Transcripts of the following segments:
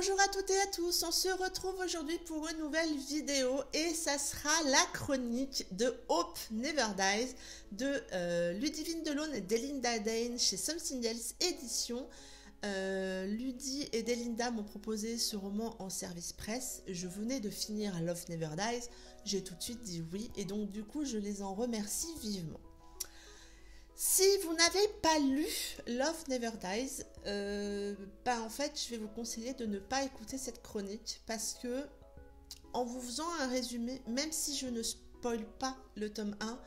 Bonjour à toutes et à tous, on se retrouve aujourd'hui pour une nouvelle vidéo et ça sera la chronique de Hope Never Dies de Ludivine Delaune et Delinda Dane chez Something Else Edition. Ludie et Delinda m'ont proposé ce roman en service presse, je venais de finir Love Never Dies, j'ai tout de suite dit oui et donc du coup je les en remercie vivement. Si vous n'avez pas lu Love Never Dies, en fait, je vais vous conseiller de ne pas écouter cette chronique parce que, en vous faisant un résumé, même si je ne spoil pas le tome 1,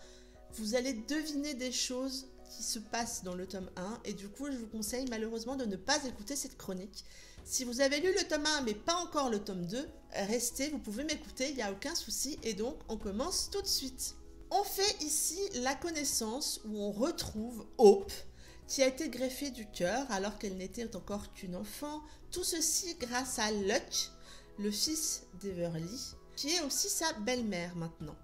vous allez deviner des choses qui se passent dans le tome 1 et du coup, je vous conseille malheureusement de ne pas écouter cette chronique. Si vous avez lu le tome 1 mais pas encore le tome 2, restez, vous pouvez m'écouter, il n'y a aucun souci et donc, on commence tout de suite. On fait ici la connaissance où on retrouve Hope, qui a été greffée du cœur alors qu'elle n'était encore qu'une enfant. Tout ceci grâce à Luck, le fils d'Everly, qui est aussi sa belle-mère maintenant.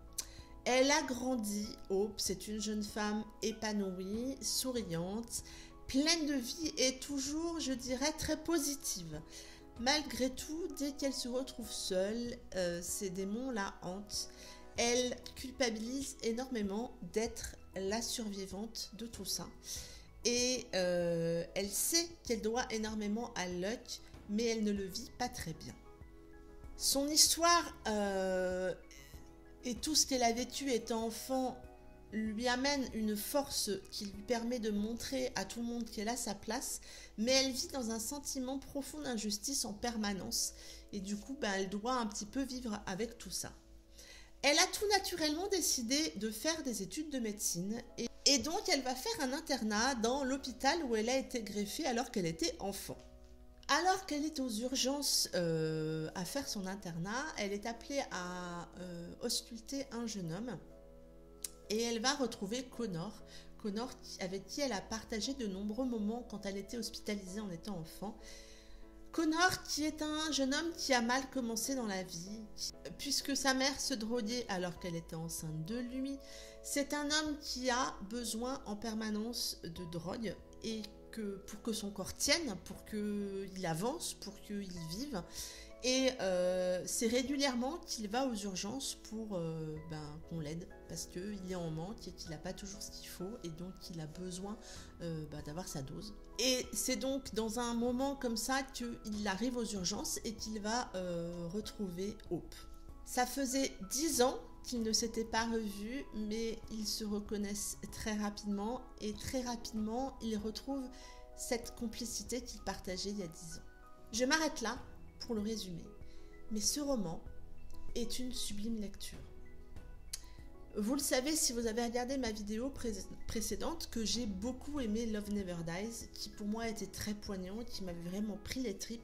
Elle a grandi, Hope, c'est une jeune femme épanouie, souriante, pleine de vie et toujours, je dirais, très positive. Malgré tout, dès qu'elle se retrouve seule, ces démons la hantent. Elle culpabilise énormément d'être la survivante de tout ça. Et elle sait qu'elle doit énormément à Luck, mais elle ne le vit pas très bien. Son histoire et tout ce qu'elle a vécu étant enfant lui amène une force qui lui permet de montrer à tout le monde qu'elle a sa place, mais elle vit dans un sentiment profond d'injustice en permanence. Et du coup, elle doit un petit peu vivre avec tout ça. Elle a tout naturellement décidé de faire des études de médecine et donc elle va faire un internat dans l'hôpital où elle a été greffée alors qu'elle était enfant. Alors qu'elle est aux urgences à faire son internat, elle est appelée à ausculter un jeune homme et elle va retrouver Connor. Connor avec qui elle a partagé de nombreux moments quand elle était hospitalisée en étant enfant. Connor qui est un jeune homme qui a mal commencé dans la vie, puisque sa mère se droguait alors qu'elle était enceinte de lui. C'est un homme qui a besoin en permanence de drogue et que pour que son corps tienne, pour qu'il avance, pour qu'il vive. Et c'est régulièrement qu'il va aux urgences pour qu'on l'aide parce qu'il est en manque et qu'il n'a pas toujours ce qu'il faut et donc il a besoin d'avoir sa dose. Et c'est donc dans un moment comme ça qu'il arrive aux urgences et qu'il va retrouver Hope. Ça faisait 10 ans qu'ils ne s'étaient pas revus mais ils se reconnaissent très rapidement ils retrouvent cette complicité qu'ils partageaient il y a 10 ans. Je m'arrête là pour le résumer, mais ce roman est une sublime lecture. Vous le savez si vous avez regardé ma vidéo précédente que j'ai beaucoup aimé Love Never Dies, qui pour moi était très poignant, qui m'avait vraiment pris les tripes,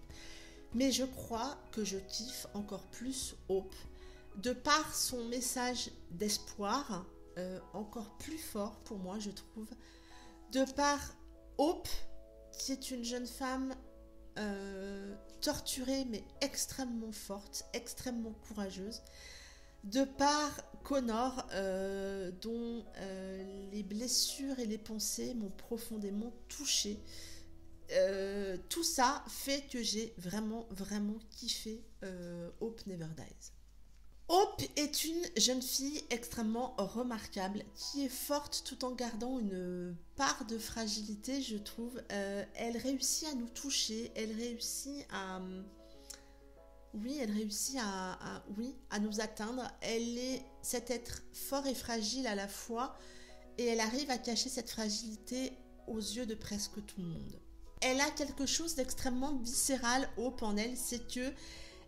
mais je crois que je kiffe encore plus Hope, de par son message d'espoir, encore plus fort pour moi je trouve, de par Hope, qui est une jeune femme torturée mais extrêmement forte, extrêmement courageuse, de par Connor dont les blessures et les pensées m'ont profondément touchée. Tout ça fait que j'ai vraiment kiffé Hope Never Dies. Hope est une jeune fille extrêmement remarquable, qui est forte tout en gardant une part de fragilité, je trouve. Elle réussit à nous toucher, elle réussit à... Oui, elle réussit à nous atteindre. Elle est cet être fort et fragile à la fois, et elle arrive à cacher cette fragilité aux yeux de presque tout le monde. Elle a quelque chose d'extrêmement viscéral, Hope, en elle, c'est que...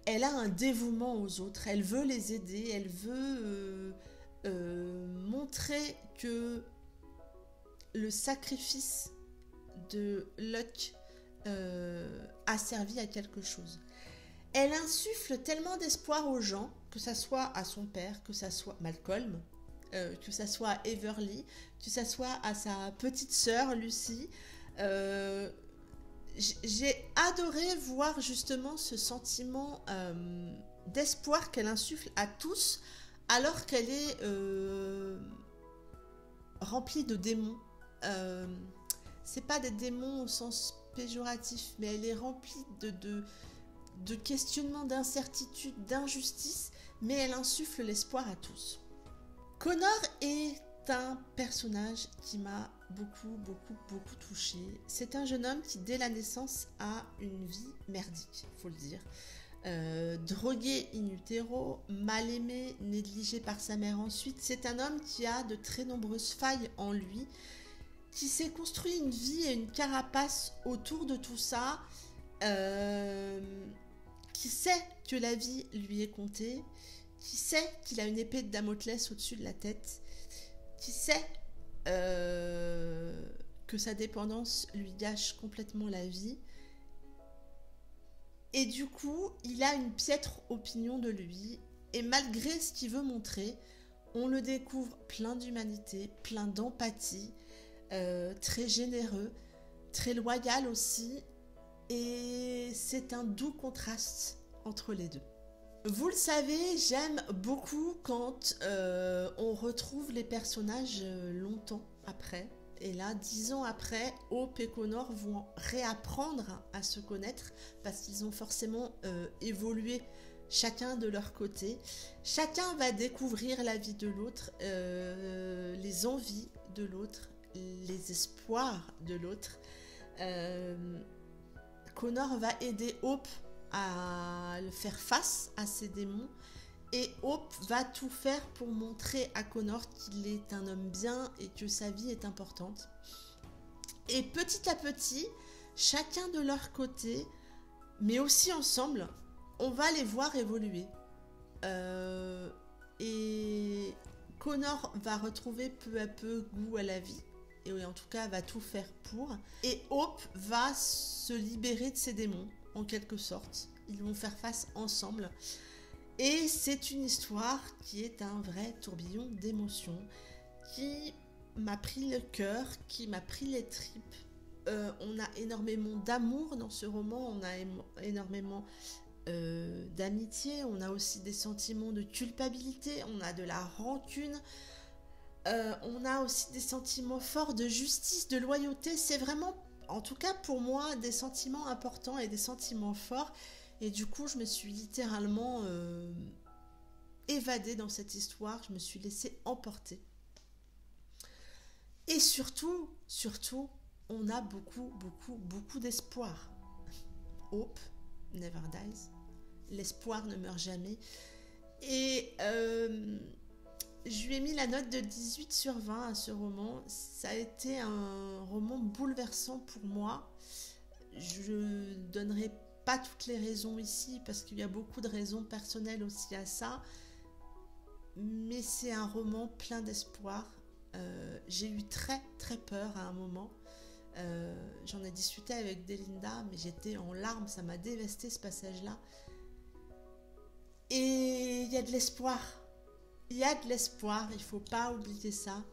Elle a un dévouement aux autres, elle veut les aider, elle veut montrer que le sacrifice de Luck a servi à quelque chose. Elle insuffle tellement d'espoir aux gens, que ça soit à son père, que ça soit Malcolm, que ça soit à Everly, que ça soit à sa petite sœur Lucy. J'ai adoré voir justement ce sentiment d'espoir qu'elle insuffle à tous alors qu'elle est remplie de démons. C'est pas des démons au sens péjoratif, mais elle est remplie de de questionnement, d'incertitude, d'injustice, mais elle insuffle l'espoir à tous. Connor est un personnage qui m'a beaucoup touchée. C'est un jeune homme qui, dès la naissance, a une vie merdique, faut le dire. Drogué in utero, mal aimé, négligé par sa mère ensuite, c'est un homme qui a de très nombreuses failles en lui, qui s'est construit une vie et une carapace autour de tout ça, qui sait que la vie lui est comptée, qui sait qu'il a une épée de Damoclès au-dessus de la tête, qui sait que sa dépendance lui gâche complètement la vie. Et du coup, il a une piètre opinion de lui. Et malgré ce qu'il veut montrer, on le découvre plein d'humanité, plein d'empathie, très généreux, très loyal aussi. Et c'est un doux contraste entre les deux. Vous le savez, j'aime beaucoup quand on retrouve les personnages longtemps après. Et là, 10 ans après, Hope et Connor vont réapprendre à se connaître parce qu'ils ont forcément évolué chacun de leur côté. Chacun va découvrir la vie de l'autre, les envies de l'autre, les espoirs de l'autre. Connor va aider Hope à faire face à ses démons. Et Hope va tout faire pour montrer à Connor qu'il est un homme bien et que sa vie est importante. Et petit à petit, chacun de leur côté, mais aussi ensemble, on va les voir évoluer. Et Connor va retrouver peu à peu goût à la vie. Et oui, en tout cas, va tout faire pour. Et Hope va se libérer de ses démons, en quelque sorte. Ils vont faire face ensemble. Et c'est une histoire qui est un vrai tourbillon d'émotions, qui m'a pris le cœur, qui m'a pris les tripes. On a énormément d'amour dans ce roman, on a énormément d'amitié, on a aussi des sentiments de culpabilité, on a de la rancune, on a aussi des sentiments forts de justice, de loyauté. C'est vraiment, en tout cas pour moi, des sentiments importants et des sentiments forts. Et du coup, je me suis littéralement évadée dans cette histoire. Je me suis laissée emporter. Et surtout, on a beaucoup d'espoir. Hope Never Dies. L'espoir ne meurt jamais. Et je lui ai mis la note de 18 sur 20 à ce roman. Ça a été un roman bouleversant pour moi. Je donnerai pas toutes les raisons ici parce qu'il y a beaucoup de raisons personnelles aussi à ça, mais c'est un roman plein d'espoir. J'ai eu très peur à un moment, j'en ai discuté avec Delinda, mais j'étais en larmes, ça m'a dévastée ce passage là et il y a de l'espoir, il faut pas oublier ça.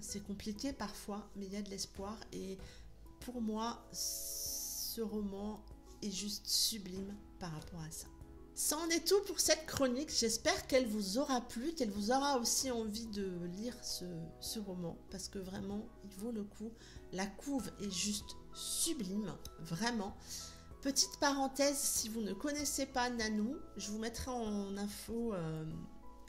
C'est compliqué parfois, mais il y a de l'espoir. Et pour moi, ce roman est juste sublime par rapport à ça. Ça en est tout pour cette chronique. J'espère qu'elle vous aura plu, qu'elle vous aura aussi envie de lire ce roman, parce que vraiment il vaut le coup. La couve est juste sublime, vraiment. Petite parenthèse, si vous ne connaissez pas Nanou, je vous mettrai en info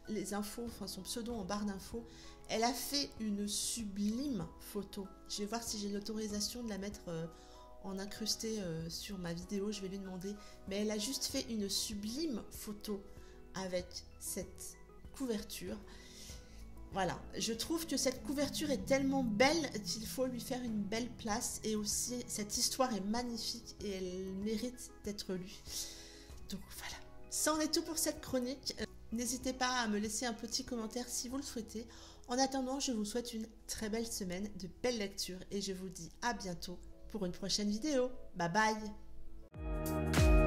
les infos, enfin son pseudo en barre d'infos. Elle a fait une sublime photo. Je vais voir si j'ai l'autorisation de la mettre en incrusté sur ma vidéo, je vais lui demander, mais elle a juste fait une sublime photo avec cette couverture. Voilà, je trouve que cette couverture est tellement belle qu'il faut lui faire une belle place, et aussi cette histoire est magnifique et elle mérite d'être lue. Donc voilà, ça en est tout pour cette chronique. N'hésitez pas à me laisser un petit commentaire si vous le souhaitez. En attendant, je vous souhaite une très belle semaine, de belles lectures, et je vous dis à bientôt pour une prochaine vidéo. Bye bye!